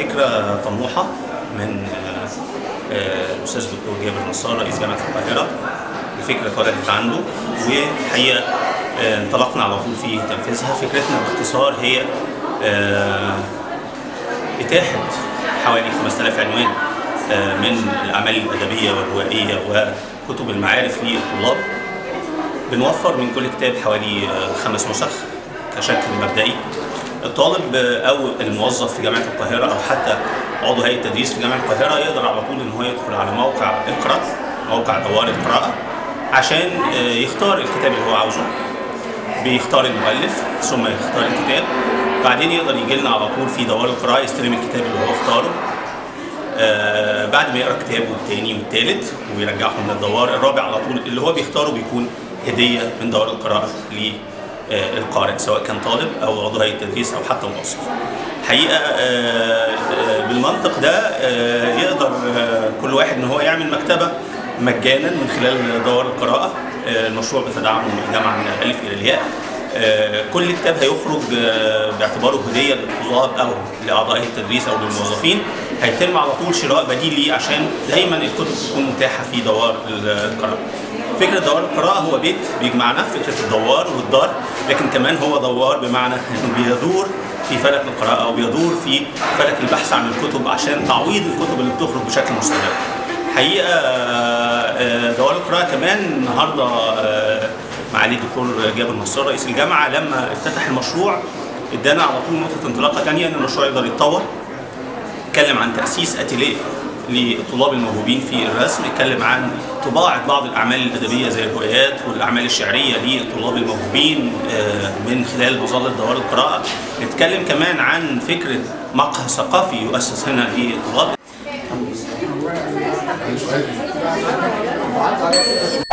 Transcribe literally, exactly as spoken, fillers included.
فكرة طموحة من الأستاذ الدكتور جابر نصار رئيس جامعة القاهرة. الفكرة اتولدت عنده والحقيقة انطلقنا على طول في تنفيذها. فكرتنا باختصار هي إتاحة حوالي خمسة آلاف عنوان من الأعمال الأدبية والروائية وكتب المعارف للطلاب. بنوفر من كل كتاب حوالي خمس نسخ كشكل مبدئي. الطالب او الموظف في جامعه القاهره او حتى عضو هيئه التدريس في جامعه القاهره يقدر على طول ان هو يدخل على موقع اقرأ، موقع دوار القراءه، عشان يختار الكتاب اللي هو عاوزه. بيختار المؤلف ثم يختار الكتاب، بعدين يقدر يجي لنا على طول في دوار القراءه يستلم الكتاب اللي هو اختاره. بعد ما يقرا كتابه الثاني والثالث ويرجعهم للدوار الرابع على طول اللي هو بيختاره بيكون هديه من دوار القراءه ليه القارئ سواء كان طالب او عضو هيئه التدريس او حتى موظف. الحقيقه بالمنطق ده يقدر كل واحد ان هو يعمل مكتبه مجانا من خلال دوار القراءه. المشروع بتدعمه الجامعه من الالف الى الياء. كل كتاب هيخرج باعتباره هديه للطلاب او لاعضاء هيئه التدريس او للموظفين هيتم على طول شراء بديل ليه، عشان دايما الكتب تكون متاحه في دوار القراءه. فكرة دوار القراءة هو بيت بيجمعنا، فكرة الدوار والدار، لكن كمان هو دوار بمعنى انه بيدور في فلك القراءة او بيدور في فلك البحث عن الكتب عشان تعويض الكتب اللي بتخرج بشكل مستمر. حقيقة دوار القراءة كمان النهارده معالي الدكتور جابر نصار رئيس الجامعة لما افتتح المشروع ادانا على طول نقطة انطلاقة ثانية ان المشروع يقدر يتطور. اتكلم عن تأسيس اتيليه للطلاب الموهوبين في الرسم، اتكلم عن طباعة بعض الأعمال الأدبية زي الروايات والأعمال الشعرية للطلاب الموهوبين من خلال مظلة دوار القراءة، نتكلم كمان عن فكرة مقهى ثقافي يؤسس هنا للطلاب.